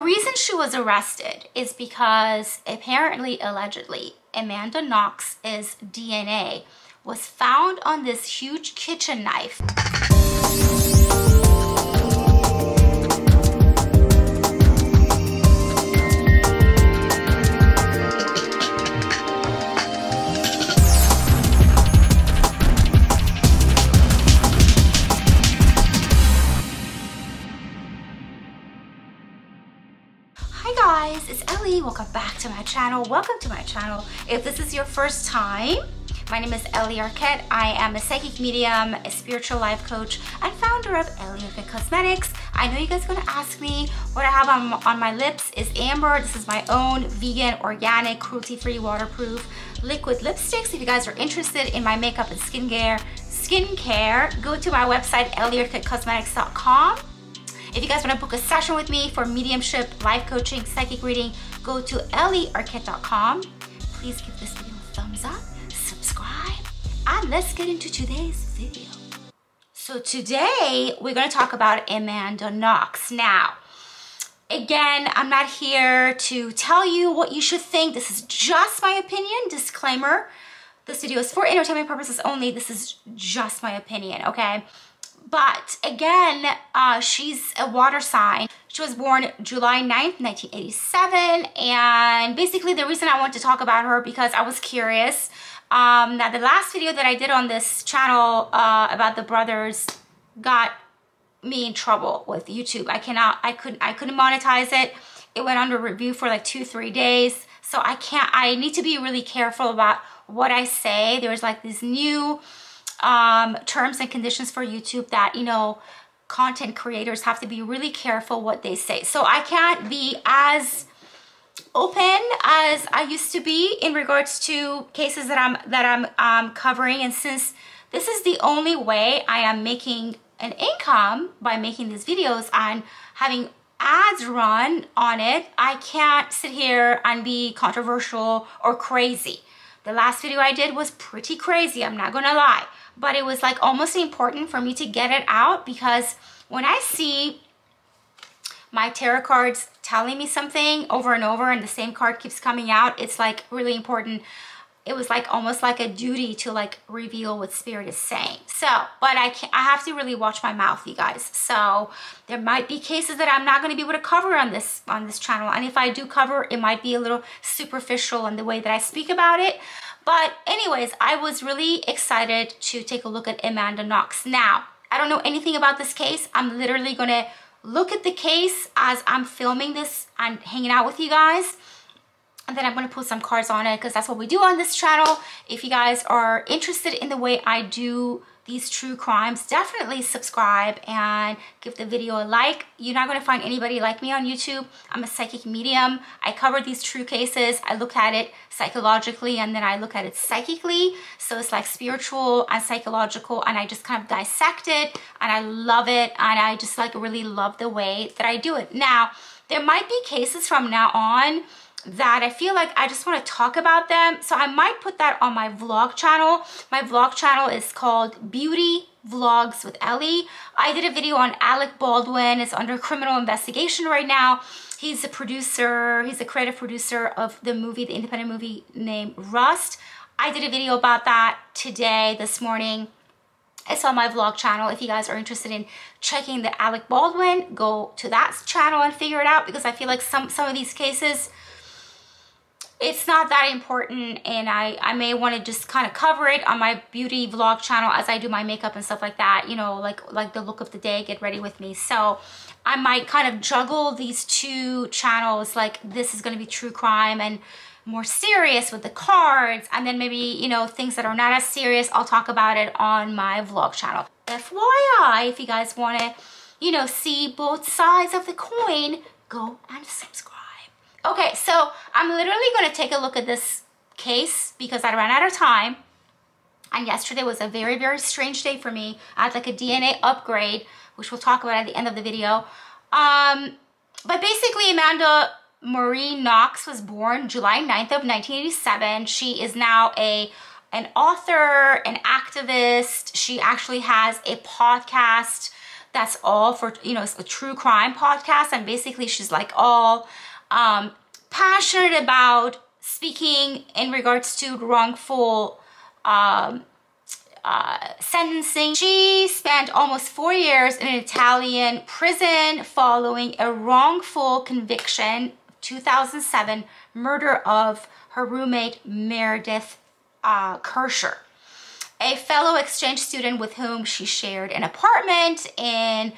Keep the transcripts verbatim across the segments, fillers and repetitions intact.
The reason she was arrested is because apparently, allegedly, Amanda Knox's D N A was found on this huge kitchen knife. It's Ellie. Welcome back to my channel. Welcome to my channel. If this is your first time, my name is Ellie Arket. I am a psychic medium, a spiritual life coach, and founder of Ellie Arket Cosmetics. I know you guys are going to ask me what I have on, on my lips is amber. This is my own vegan, organic, cruelty-free, waterproof liquid lipsticks. If you guys are interested in my makeup and skincare, skincare, go to my website, ellie arket cosmetics dot com. If you guys want to book a session with me for mediumship, life coaching, psychic reading, go to ellie arket dot com. Please give this video a thumbs up, subscribe, and let's get into today's video. So today, we're going to talk about Amanda Knox. Now, again, I'm not here to tell you what you should think. This is just my opinion. Disclaimer, this video is for entertainment purposes only. This is just my opinion, okay? But again, uh, she's a water sign. She was born July ninth, nineteen eighty-seven. And basically the reason I want to talk about her because I was curious. Um, now the last video that I did on this channel uh, about the brothers got me in trouble with YouTube. I cannot, I couldn't, I couldn't monetize it. It went under review for like two, three days. So I can't, I need to be really careful about what I say. There was like this new um terms and conditions for YouTube that, you know, content creators have to be really careful what they say. So I can't be as open as I used to be in regards to cases that I'm that I'm um covering, and since this is the only way I am making an income by making these videos and having ads run on it, I can't sit here and be controversial or crazy. The last video I did was pretty crazy, I'm not gonna lie. But it was like almost important for me to get it out because when I see my tarot cards telling me something over and over and the same card keeps coming out, it's like really important. It was like almost like a duty to like reveal what spirit is saying. So, but I can't, I have to really watch my mouth, you guys. So there might be cases that I'm not gonna be able to cover on this, on this channel. And if I do cover, it might be a little superficial in the way that I speak about it. But anyways, I was really excited to take a look at Amanda Knox. Now, I don't know anything about this case. I'm literally gonna look at the case as I'm filming this and hanging out with you guys. And then I'm gonna put some cards on it because that's what we do on this channel. If you guys are interested in the way I do these true crimes, definitely subscribe and give the video a like. You're not gonna find anybody like me on YouTube. I'm a psychic medium. I cover these true cases. I look at it psychologically and then I look at it psychically. So it's like spiritual and psychological and I just kind of dissect it and I love it and I just like really love the way that I do it. Now, there might be cases from now on that I feel like I just want to talk about them. So I might put that on my vlog channel. My vlog channel is called Beauty Vlogs with Ellie. I did a video on Alec Baldwin. It's under criminal investigation right now. He's a producer. He's a creative producer of the movie, the independent movie named Rust. I did a video about that today, this morning. It's on my vlog channel. If you guys are interested in checking the Alec Baldwin, go to that channel and figure it out because I feel like some, some of these cases, it's not that important, and I, I may want to just kind of cover it on my beauty vlog channel as I do my makeup and stuff like that, you know, like like the look of the day, get ready with me. So I might kind of juggle these two channels, like this is going to be true crime and more serious with the cards, and then maybe, you know, things that are not as serious, I'll talk about it on my vlog channel. F Y I, if you guys want to, you know, see both sides of the coin, go and subscribe. Okay, so I'm literally going to take a look at this case because I ran out of time. And yesterday was a very, very strange day for me. I had like a D N A upgrade, which we'll talk about at the end of the video. Um, but basically, Amanda Marie Knox was born July ninth of nineteen eighty-seven. She is now a an author, an activist. She actually has a podcast that's all for, you know, it's a true crime podcast, and basically she's like all um, passionate about speaking in regards to wrongful um, uh, sentencing. She spent almost four years in an Italian prison following a wrongful conviction, two thousand seven murder of her roommate Meredith uh, Kercher, a fellow exchange student with whom she shared an apartment in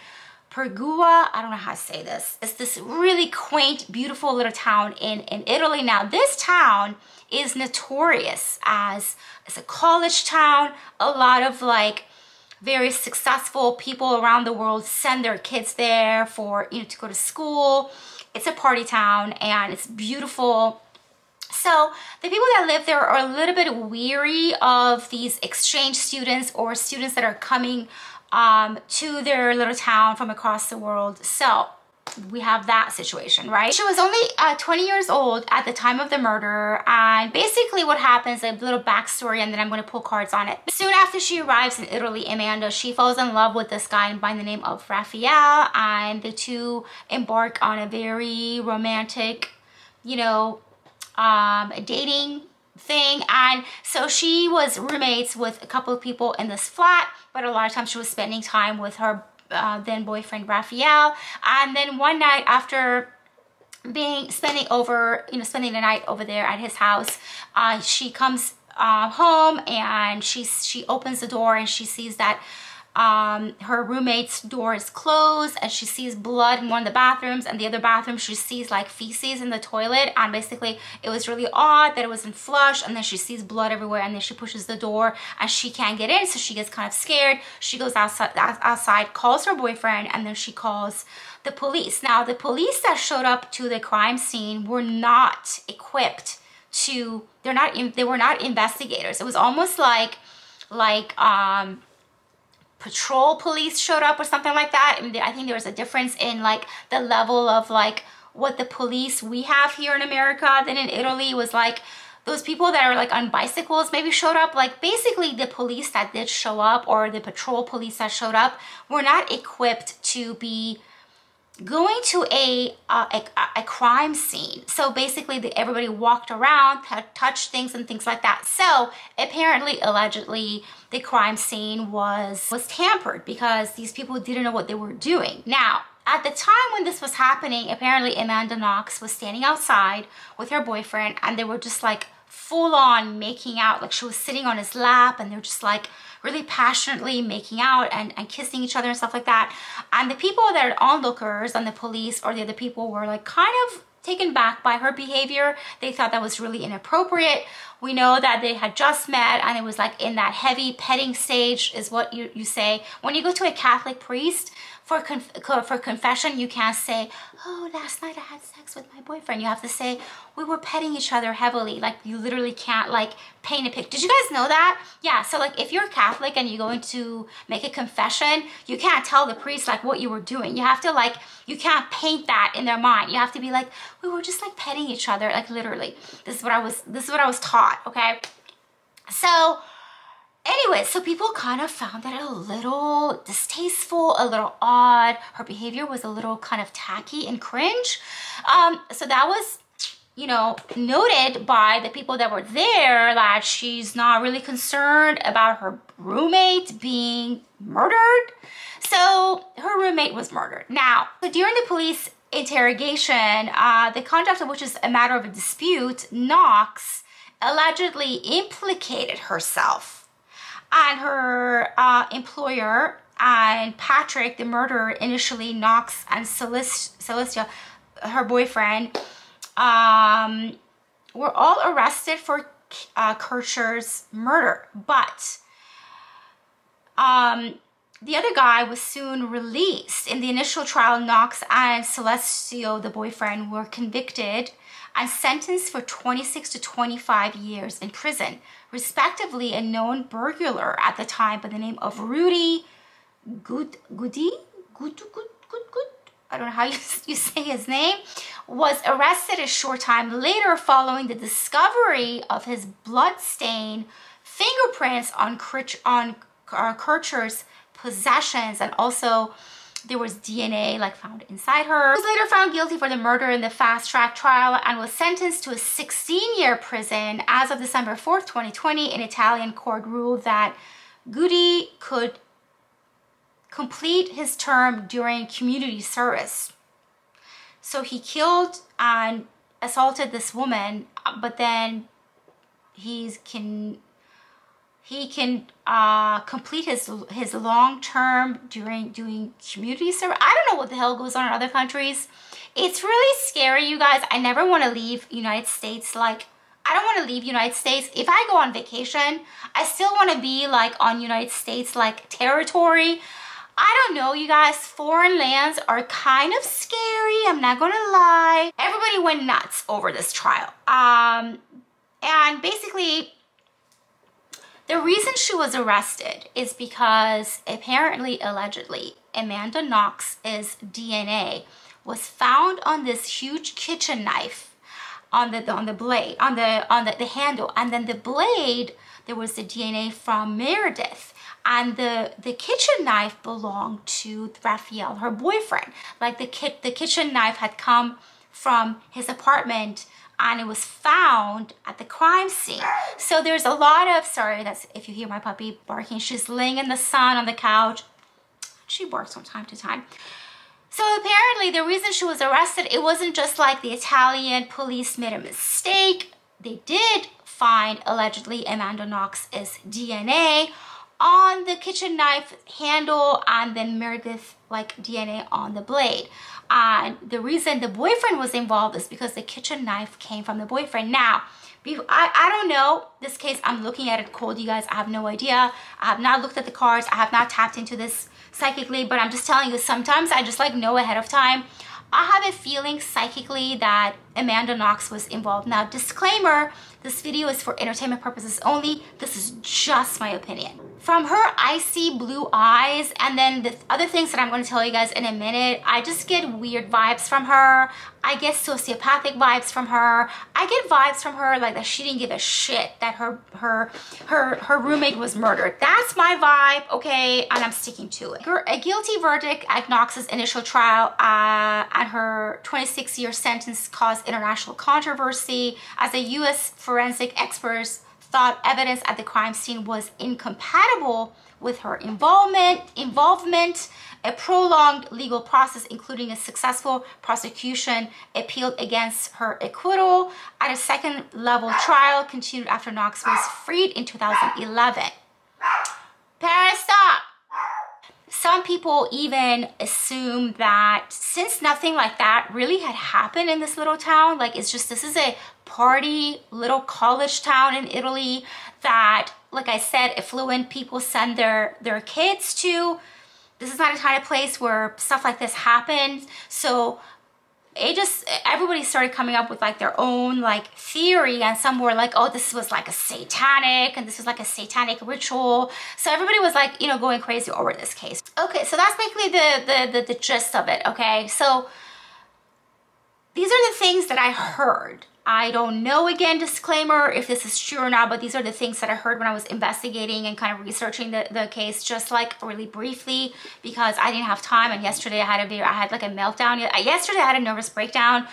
Pergua. I don't know how to say this. It's this really quaint, beautiful little town in, in Italy. Now, this town is notorious as it's a college town. A lot of like very successful people around the world send their kids there for, you know, to go to school. It's a party town and it's beautiful. So the people that live there are a little bit weary of these exchange students or students that are coming um, to their little town from across the world. So we have that situation, right? She was only uh, twenty years old at the time of the murder, and basically what happens, a little backstory, and then I'm going to pull cards on it. Soon after she arrives in Italy, Amanda, she falls in love with this guy by the name of Raffaele, and the two embark on a very romantic, you know, um, dating thing. And so she was roommates with a couple of people in this flat, but a lot of times she was spending time with her Uh, then boyfriend Raffaele. And then one night, after being spending over you know spending the night over there at his house, uh, she comes uh, home, and she she opens the door and she sees that um, her roommate's door is closed, and she sees blood in one of the bathrooms, and the other bathroom she sees like feces in the toilet. And basically it was really odd that it wasn't flush, and then she sees blood everywhere, and then she pushes the door and she can't get in, so she gets kind of scared. She goes outside, outside calls her boyfriend, and then she calls the police. Now, the police that showed up to the crime scene were not equipped to, they're not in, they were not investigators. It was almost like like um patrol police showed up or something like that. And I think there was a difference in like the level of like what the police we have here in America than in Italy. Was like those people that are like on bicycles maybe showed up. Like basically the police that did show up, or the patrol police that showed up, were not equipped to be going to a uh, a, a crime scene. So basically the, everybody walked around, touched things and things like that. So apparently, allegedly, the crime scene was was tampered because these people didn't know what they were doing. Now, at the time when this was happening, apparently Amanda Knox was standing outside with her boyfriend, and they were just like full on making out. Like she was sitting on his lap, and they're just like really passionately making out and, and kissing each other and stuff like that. And the people that are onlookers and the police or the other people were like kind of taken back by her behavior. They thought that was really inappropriate. We know that they had just met, and it was like in that heavy petting stage, is what you, you say. When you go to a Catholic priest for conf for confession, you can't say, "Oh, last night I had sex with my boyfriend." You have to say, "We were petting each other heavily." Like you literally can't like paint a picture. Did you guys know that? Yeah, so like if you're Catholic and you're going to make a confession, you can't tell the priest like what you were doing. You have to like, you can't paint that in their mind. You have to be like, "We were just like petting each other." Like literally, this is what I was, this is what I was taught. Okay, so anyway, so people kind of found that a little distasteful, a little odd. Her behavior was a little kind of tacky and cringe. Um, so that was, you know, noted by the people that were there, that she's not really concerned about her roommate being murdered. So her roommate was murdered. Now, so during the police interrogation, uh, the conduct of which is a matter of a dispute, Knox allegedly implicated herself and her uh, employer and Patrick, the murderer. Initially, Knox and Celestia, her boyfriend, um, were all arrested for uh, Kercher's murder, but um, the other guy was soon released. In the initial trial, Knox and Celestio, the boyfriend, were convicted and sentenced for twenty-six to twenty-five years in prison, respectively. A known burglar at the time by the name of Rudy Guede, I don't know how you, you say his name, was arrested a short time later following the discovery of his bloodstain fingerprints on, on uh, Kercher's possessions, and also there was D N A like found inside her. She was later found guilty for the murder in the fast-track trial and was sentenced to a sixteen-year prison. As of December fourth, twenty twenty, an Italian court ruled that Guede could complete his term during community service. So he killed and assaulted this woman, but then he's can he can uh, complete his his long term during doing community service. I don't know what the hell goes on in other countries. It's really scary, you guys. I never want to leave United States. Like, I don't want to leave United States. If I go on vacation, I still want to be like on United States like territory. I don't know, you guys, foreign lands are kind of scary, I'm not gonna lie. Everybody went nuts over this trial. Um, and basically, the reason she was arrested is because apparently, allegedly, Amanda Knox's D N A was found on this huge kitchen knife, on the on the blade, on the on the, the handle, and then the blade, there was the D N A from Meredith. And the, the kitchen knife belonged to Raffaele, her boyfriend. Like the, ki the kitchen knife had come from his apartment and it was found at the crime scene. So there's a lot of, sorry, that's if you hear my puppy barking, she's laying in the sun on the couch. She barks from time to time. So apparently the reason she was arrested, it wasn't just like the Italian police made a mistake. They did find allegedly Amanda Knox's D N A on the kitchen knife handle and then Meredith like D N A on the blade. And the reason the boyfriend was involved is because the kitchen knife came from the boyfriend. Now, I, I don't know, this case, I'm looking at it cold, you guys, I have no idea. I have not looked at the cards, I have not tapped into this psychically, but I'm just telling you, sometimes I just like know ahead of time. I have a feeling psychically that Amanda Knox was involved. Now, disclaimer, this video is for entertainment purposes only. This is just my opinion. From her icy blue eyes and then the other things that I'm going to tell you guys in a minute, I just get weird vibes from her. I get sociopathic vibes from her. I get vibes from her like that she didn't give a shit that her her her her roommate was murdered. That's my vibe, okay, and I'm sticking to it. A guilty verdict at Knox's initial trial uh, and her twenty-six-year sentence caused international controversy as the U S forensic experts thought evidence at the crime scene was incompatible with her involvement, involvement, a prolonged legal process, including a successful prosecution, appealed against her acquittal at a second level trial continued after Knox was freed in two thousand eleven. Parents, stop. Some people even assume that since nothing like that really had happened in this little town, like it's just, this is a party little college town in Italy that, like I said, affluent people send their, their kids to. This is not a kind of place where stuff like this happens. So it just, everybody started coming up with like their own like theory, and some were like, oh, this was like a satanic, and this was like a satanic ritual. So everybody was like, you know, going crazy over this case. Okay, so that's basically the the the, the gist of it. Okay, so these are the things that I heard. I don't know, again, disclaimer, if this is true or not, but these are the things that I heard when I was investigating and kind of researching the, the case, just like really briefly, because I didn't have time. And yesterday I had a very, I had like a meltdown. Yesterday I had a nervous breakdown,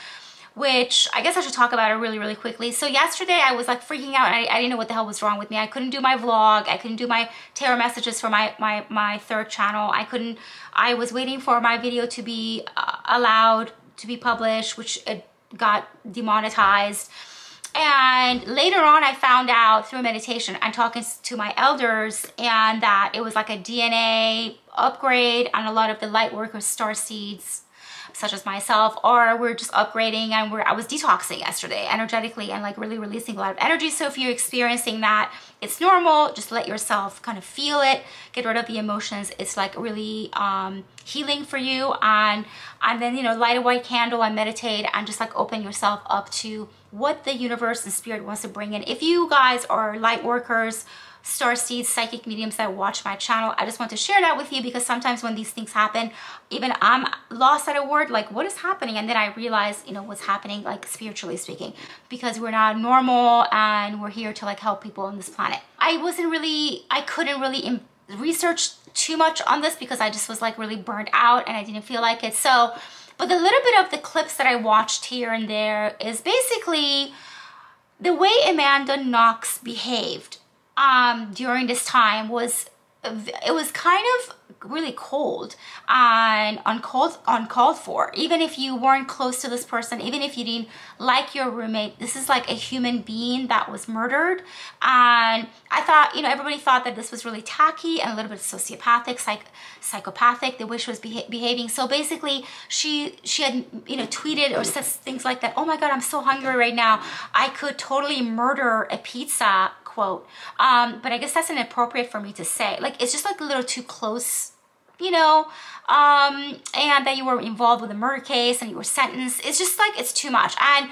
which I guess I should talk about it really, really quickly. So yesterday I was like freaking out. I, I didn't know what the hell was wrong with me. I couldn't do my vlog. I couldn't do my tarot messages for my, my, my third channel. I couldn't, I was waiting for my video to be uh, allowed to be published, which it, got demonetized. And later on I found out through meditation and talking to my elders, and that it was like a D N A upgrade, and a lot of the light workers, star seeds such as myself, or we're just upgrading, and we're I was detoxing yesterday energetically and like really releasing a lot of energy. So if you're experiencing that, it's normal. Just let yourself kind of feel it, get rid of the emotions. It's like really um healing for you, and and then, you know, light a white candle and meditate and just like open yourself up to what the universe and spirit wants to bring in. If you guys are light workers, star seeds, psychic mediums that watch my channel, I just want to share that with you, because sometimes when these things happen, even I'm lost at a word, like what is happening? And then I realize, you know, what's happening, like spiritually speaking, because we're not normal and we're here to like help people on this planet. I wasn't really, I couldn't really research too much on this because I just was like really burned out and I didn't feel like it. So, but the little bit of the clips that I watched here and there is basically the way Amanda Knox behaved um, during this time was, it was kind of really cold and uncalled, uncalled for. Even if you weren't close to this person, even if you didn't like your roommate, this is like a human being that was murdered. And I thought, you know, everybody thought that this was really tacky and a little bit sociopathic, psych psychopathic, the way she was beha behaving. So basically she, she had, you know, tweeted or said things like that. Oh my God, I'm so hungry right now. I could totally murder a pizza. Quote. Um, but I guess that's inappropriate for me to say. Like, it's just like a little too close, you know, um, and that you were involved with a murder case and you were sentenced. It's just like, it's too much. And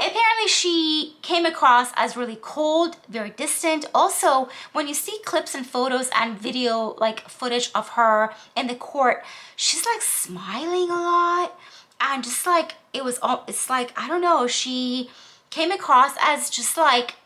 apparently she came across as really cold, very distant. Also, when you see clips and photos and video, like footage of her in the court, she's like smiling a lot. And just like, it was all, it's like, I don't know, she came across as just like,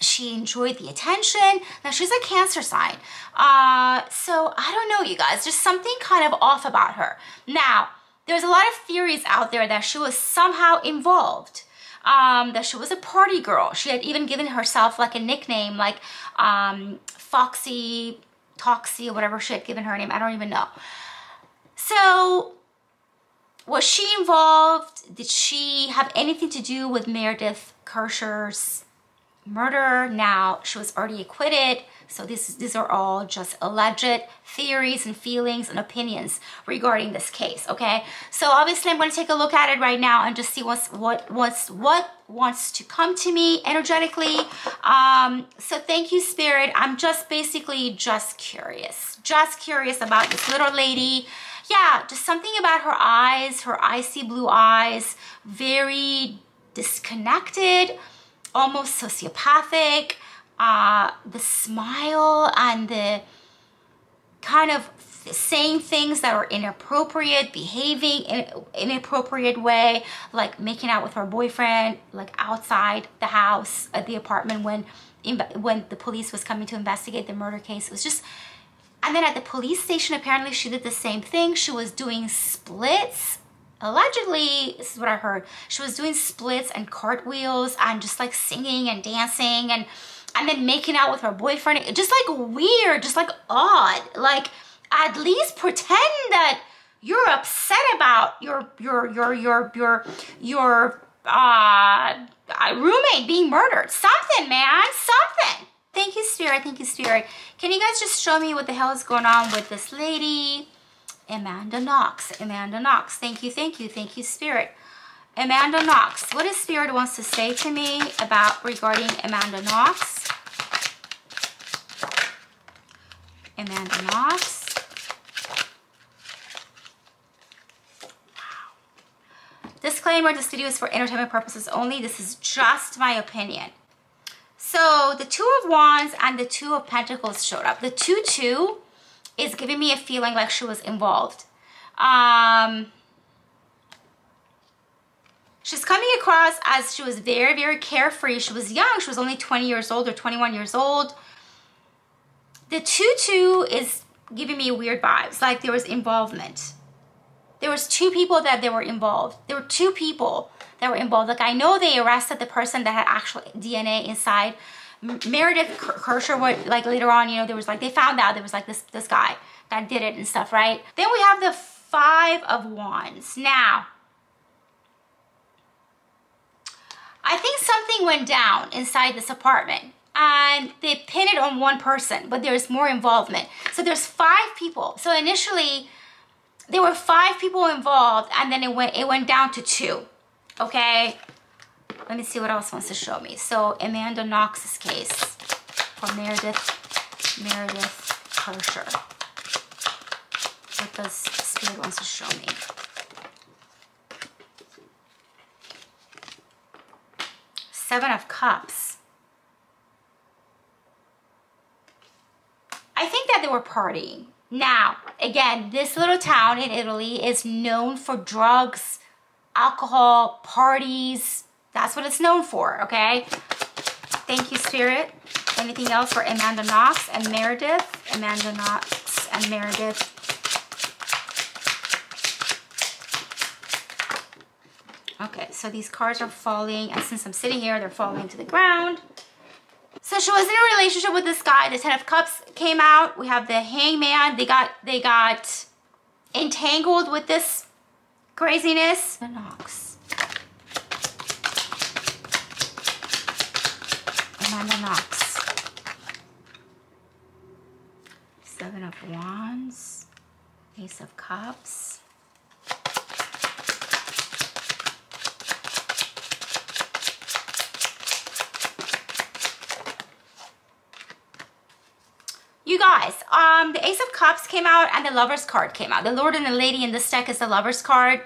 she enjoyed the attention. Now she's a Cancer sign. Uh, so I don't know, you guys, just something kind of off about her. Now, there's a lot of theories out there that she was somehow involved, um, that she was a party girl. She had even given herself like a nickname, like um, Foxy, Toxy, or whatever she had given her name. I don't even know. So was she involved? Did she have anything to do with Meredith Kercher's murder? Now, she was already acquitted, so this, these are all just alleged theories and feelings and opinions regarding this case, okay? So obviously I'm going to take a look at it right now and just see what's, what, what's, what wants to come to me energetically. Um, so thank you, Spirit. I'm just basically just curious, just curious about this little lady. Yeah, just something about her eyes, her icy blue eyes, very disconnected, almost sociopathic, uh, the smile and the kind of saying things that are inappropriate, behaving in an inappropriate way, like making out with her boyfriend, like outside the house at the apartment when, when the police was coming to investigate the murder case. It was just, and then at the police station, apparently she did the same thing. She was doing splits. Allegedly, this is what I heard, she was doing splits and cartwheels and just like singing and dancing and and then making out with her boyfriend. Just like weird, just like odd. Like, at least pretend that you're upset about your your your your your your uh roommate being murdered. Something, man, something. Thank you, Spirit. Thank you, Spirit. Can you guys just show me what the hell is going on with this lady? Amanda Knox, Amanda Knox. Thank you, thank you, thank you, Spirit. Amanda Knox. What does Spirit wants to say to me about regarding Amanda Knox? Amanda Knox. Wow. Disclaimer, this video is for entertainment purposes only. This is just my opinion. So the Two of Wands and the Two of Pentacles showed up. The two, two. It's giving me a feeling like she was involved. Um, she's coming across as she was very, very carefree. She was young. She was only twenty years old or twenty-one years old. The two two is giving me weird vibes, like there was involvement. There was two people that they were involved. There were two people that were involved. Like, I know they arrested the person that had actual D N A inside Meredith Kercher. Would, like later on, you know, there was like, they found out there was like this this guy that did it and stuff, right? Then we have the Five of Wands. Now, I think something went down inside this apartment and they pinned it on one person, but there's more involvement. So there's five people. So initially there were five people involved and then it went, it went down to two, okay? Let me see what else wants to show me. So Amanda Knox's case for Meredith, Meredith Kercher. What does Spirit wants to show me? Seven of Cups. I think that they were partying. Now, again, this little town in Italy is known for drugs, alcohol, parties. That's what it's known for, okay? Thank you, Spirit. Anything else for Amanda Knox and Meredith? Amanda Knox and Meredith. Okay, so these cards are falling, and since I'm sitting here, they're falling to the ground. So she was in a relationship with this guy. The Ten of Cups came out. We have the Hangman. They got they got entangled with this craziness. Amanda Knox. Amanda Knox. Seven of Wands. Ace of Cups. You guys, um, the Ace of Cups came out and the Lover's card came out. The Lord and the Lady in this deck is the Lover's card.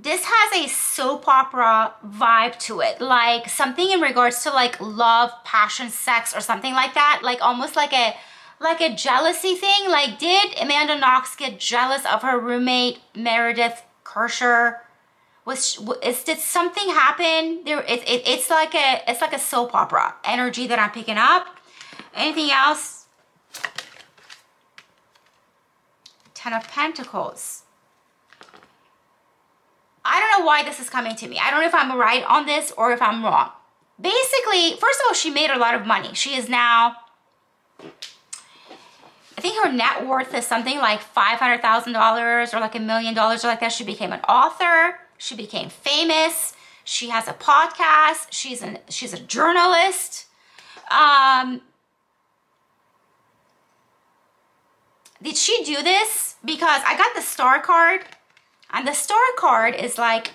This has a soap opera vibe to it, like something in regards to like love, passion, sex, or something like that. Like almost like a, like a jealousy thing. Like, did Amanda Knox get jealous of her roommate Meredith Kercher? Was, is, did something happen? There, it, it, it's like a it's like a soap opera energy that I'm picking up. Anything else? Ten of Pentacles. I don't know why this is coming to me. I don't know if I'm right on this or if I'm wrong. Basically, first of all, she made a lot of money. She is now, I think her net worth is something like five hundred thousand dollars or like a million dollars or like that. She became an author. She became famous. She has a podcast. She's an she's a journalist. Um, did she do this? Because I got the star card, and the star card is like,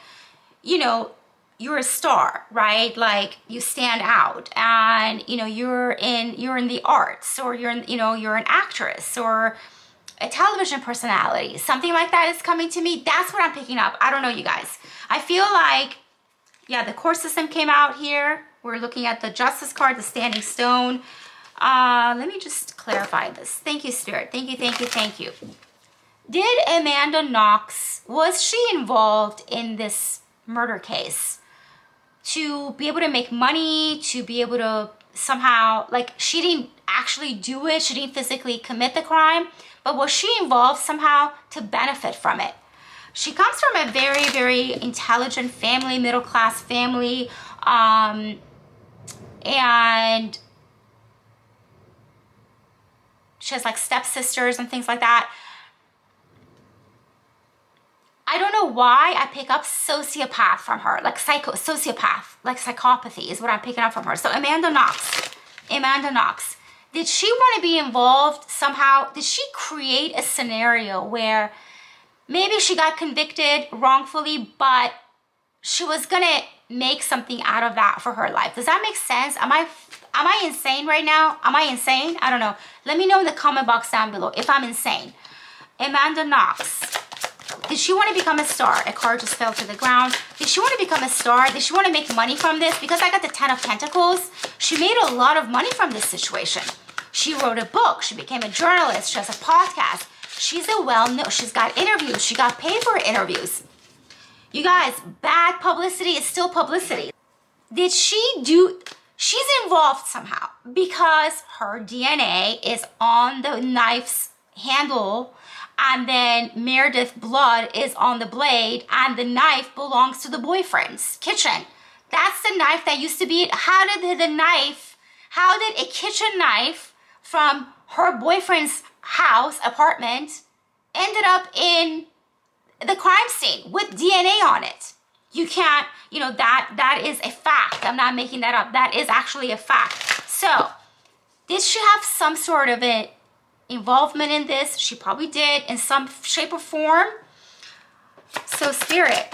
you know, you're a star, right? Like you stand out, and you know you're in you're in the arts, or you're in, you know you're an actress, or a television personality, something like that is coming to me. That's what I'm picking up. I don't know, you guys. I feel like, yeah, the court system came out here. We're looking at the Justice card, the Standing Stone. Uh, let me just clarify this. Thank you, Spirit. Thank you, thank you, thank you. Did Amanda Knox, was she involved in this murder case to be able to make money, to be able to somehow, like, she didn't actually do it. She didn't physically commit the crime, but was she involved somehow to benefit from it? She comes from a very, very intelligent family, middle-class family. Um, and she has like stepsisters and things like that. I don't know why I pick up sociopath from her, like psycho, sociopath, like psychopathy is what I'm picking up from her. So Amanda Knox, Amanda Knox. Did she want to be involved somehow? Did she create a scenario where maybe she got convicted wrongfully, but she was going to make something out of that for her life? Does that make sense? Am I, am I insane right now? Am I insane? I don't know. Let me know in the comment box down below if I'm insane. Amanda Knox. Did she want to become a star? A card just fell to the ground. Did she want to become a star? Did she want to make money from this? Because I got the Ten of Pentacles. She made a lot of money from this situation. She wrote a book. She became a journalist. She has a podcast. She's a well-known. She's got interviews. She got paid for interviews. You guys, bad publicity is still publicity. Did she do... She's involved somehow because her D N A is on the knife's handle, and then Meredith's blood is on the blade, and the knife belongs to the boyfriend's kitchen. That's the knife that used to be... How did the knife... How did a kitchen knife from her boyfriend's house, apartment, ended up in the crime scene with D N A on it? You can't... You know, that that is a fact. I'm not making that up. That is actually a fact. So, did she have some sort of a... involvement in this? She probably did in some shape or form. So Spirit,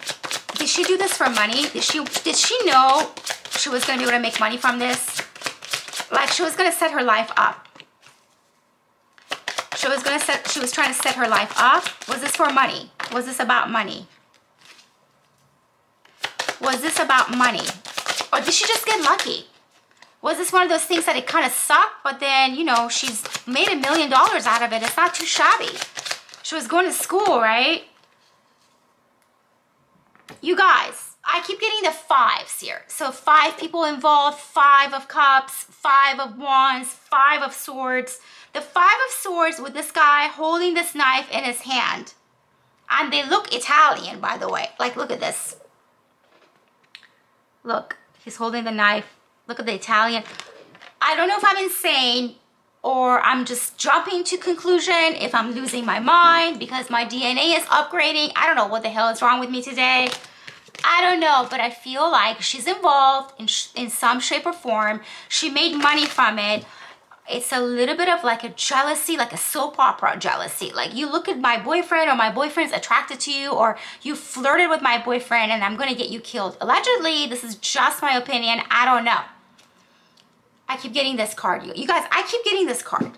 did she do this for money? Did she did she know she was going to be able to make money from this? Like, she was going to set her life up. She was going to set, she was trying to set her life up. Was this for money? Was this about money? Was this about money? Or did she just get lucky? Was this one of those things that it kind of sucked, but then, you know, she's made a million dollars out of it? It's not too shabby. She was going to school, right? You guys, I keep getting the fives here. So five people involved, five of cups, five of wands, five of swords. The five of swords with this guy holding this knife in his hand. And they look Italian, by the way. Like, look at this. Look, he's holding the knife. Look at the Italian. I don't know if I'm insane or I'm just jumping to conclusion, if I'm losing my mind because my D N A is upgrading. I don't know what the hell is wrong with me today. I don't know, but I feel like she's involved in, sh in some shape or form. She made money from it. It's a little bit of like a jealousy, like a soap opera jealousy. Like, you look at my boyfriend, or my boyfriend's attracted to you, or you flirted with my boyfriend and I'm gonna get you killed. Allegedly, this is just my opinion. I don't know. I keep getting this card. You, you guys, I keep getting this card.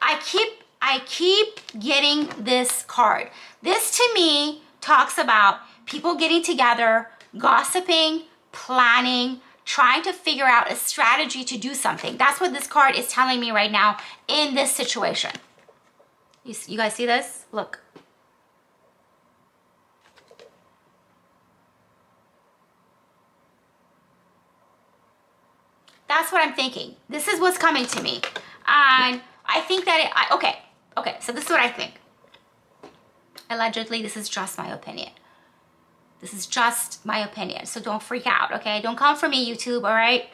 I keep, I keep getting this card. This to me talks about people getting together, gossiping, planning, trying to figure out a strategy to do something. That's what this card is telling me right now in this situation. You, you guys see this? Look. That's what I'm thinking. This is what's coming to me. And I think that it, I, okay, okay, so this is what I think. Allegedly, this is just my opinion. This is just my opinion, so don't freak out, okay? Don't come for me, YouTube, all right?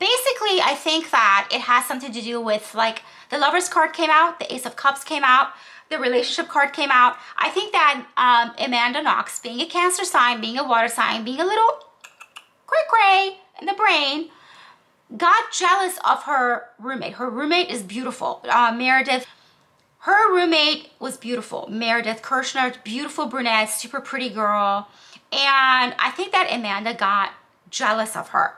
Basically, I think that it has something to do with, like, the Lover's card came out, the Ace of Cups came out, the Relationship card came out. I think that um, Amanda Knox, being a Cancer sign, being a water sign, being a little cray-cray in the brain, got jealous of her roommate. Her roommate is beautiful, uh, Meredith. Her roommate was beautiful, Meredith Kercher, beautiful brunette, super pretty girl. And I think that Amanda got jealous of her.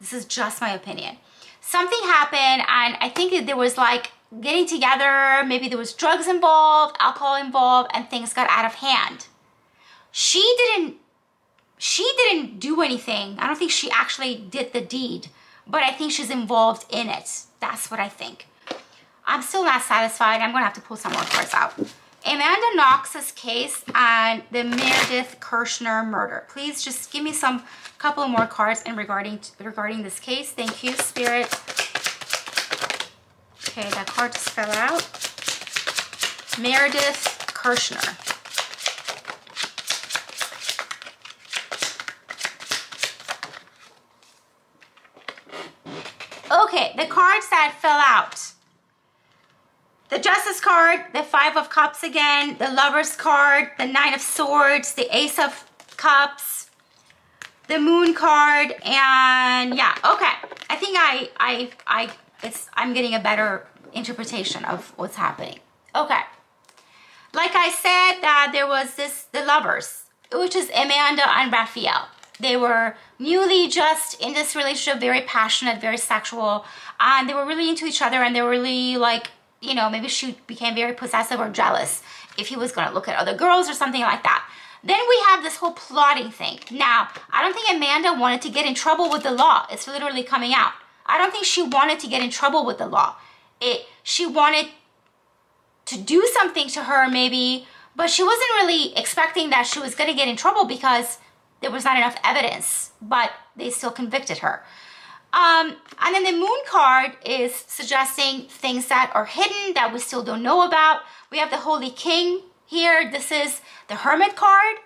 This is just my opinion. Something happened, and I think that there was like getting together, maybe there was drugs involved, alcohol involved, and things got out of hand. She didn't, she didn't do anything. I don't think she actually did the deed, but I think she's involved in it. That's what I think. I'm still not satisfied. I'm gonna have to pull some more cards out. Amanda Knox's case and the Meredith Kercher murder. Please just give me some couple more cards in regarding regarding this case. Thank you, Spirit. Okay, that card just fell out. Meredith Kercher. Okay, the cards that fell out. The Justice card, the Five of Cups again, the Lover's card, the Nine of Swords, the Ace of Cups, the Moon card, and yeah, okay. I think I, I, I, it's, I'm getting a better interpretation of what's happening. Okay. Like I said, uh, there was this, the Lovers, which is Amanda and Raffaele. They were newly just in this relationship, very passionate, very sexual, and they were really into each other, and they were really like, you know, maybe she became very possessive or jealous if he was gonna look at other girls or something like that. Then we have this whole plotting thing. Now, I don't think Amanda wanted to get in trouble with the law. It's literally coming out. I don't think she wanted to get in trouble with the law. It, she wanted to do something to her maybe, but she wasn't really expecting that she was gonna get in trouble because there was not enough evidence, but they still convicted her. Um, and then the Moon card is suggesting things that are hidden that we still don't know about. We have the Holy King here. This is the Hermit card,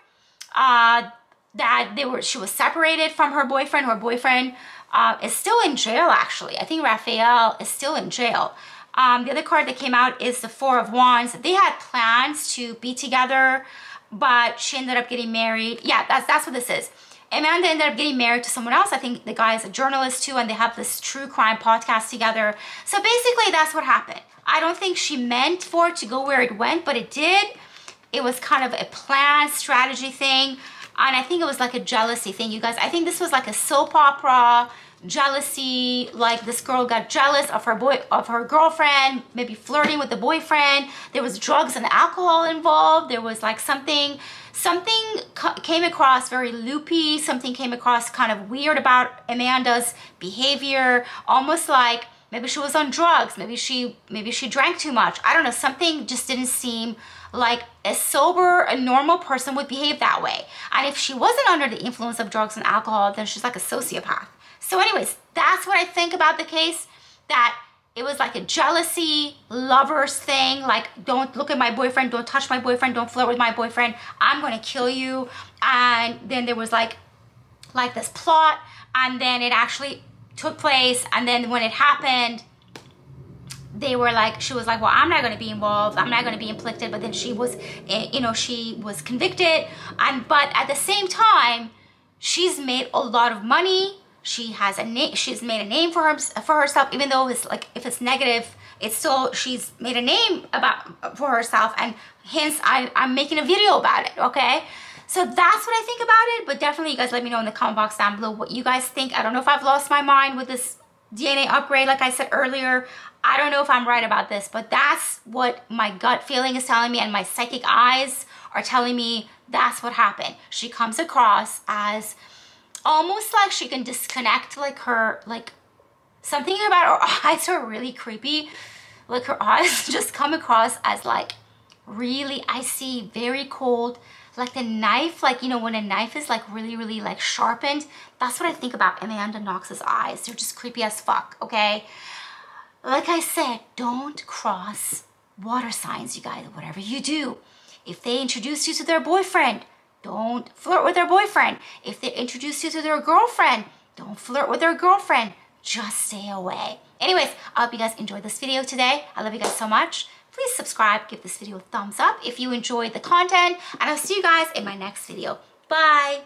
uh, that they were, she was separated from her boyfriend. Her boyfriend uh, is still in jail, actually. I think Raffaele is still in jail. Um, the other card that came out is the Four of Wands. They had plans to be together, but she ended up getting married. Yeah, that's, that's what this is. Amanda ended up getting married to someone else. I think the guy is a journalist too, and they have this true crime podcast together. So basically that's what happened. I don't think she meant for it to go where it went, but it did. It was kind of a planned strategy thing. And I think it was like a jealousy thing, you guys. I think this was like a soap opera, jealousy, like this girl got jealous of her boy, of her girlfriend, maybe flirting with the boyfriend. There was drugs and alcohol involved. There was like something, something came across very loopy. Something came across kind of weird about Amanda's behavior, almost like maybe she was on drugs. Maybe she, maybe she drank too much. I don't know. Something just didn't seem like a sober, a normal person would behave that way. And if she wasn't under the influence of drugs and alcohol, then she's like a sociopath. So anyways, that's what I think about the case, that it was like a jealousy, lovers thing, like don't look at my boyfriend, don't touch my boyfriend, don't flirt with my boyfriend, I'm gonna kill you. And then there was like, like this plot, and then it actually took place, and then when it happened, they were like, she was like, well, I'm not gonna be involved, I'm not gonna be inflicted, but then she was, you know, she was convicted, and but at the same time, she's made a lot of money, she has a name, she's made a name for, her, for herself, even though it's like, if it's negative, it's still, she's made a name about for herself, and hence I, I'm making a video about it, okay? So that's what I think about it, but definitely you guys let me know in the comment box down below what you guys think. I don't know if I've lost my mind with this D N A upgrade, like I said earlier. I don't know if I'm right about this, but that's what my gut feeling is telling me, and my psychic eyes are telling me that's what happened. She comes across as almost like she can disconnect, like her, like something about her eyes are really creepy. Like her eyes just come across as like really icy, very cold, like the knife, like, you know, when a knife is like really, really like sharpened. That's what I think about Amanda Knox's eyes. They're just creepy as fuck, okay? Like I said, don't cross water signs, you guys, whatever you do. If they introduce you to their boyfriend, don't flirt with their boyfriend. If they introduce you to their girlfriend, don't flirt with their girlfriend. Just stay away. Anyways, I hope you guys enjoyed this video today. I love you guys so much. Please subscribe, give this video a thumbs up if you enjoyed the content, and I'll see you guys in my next video. Bye!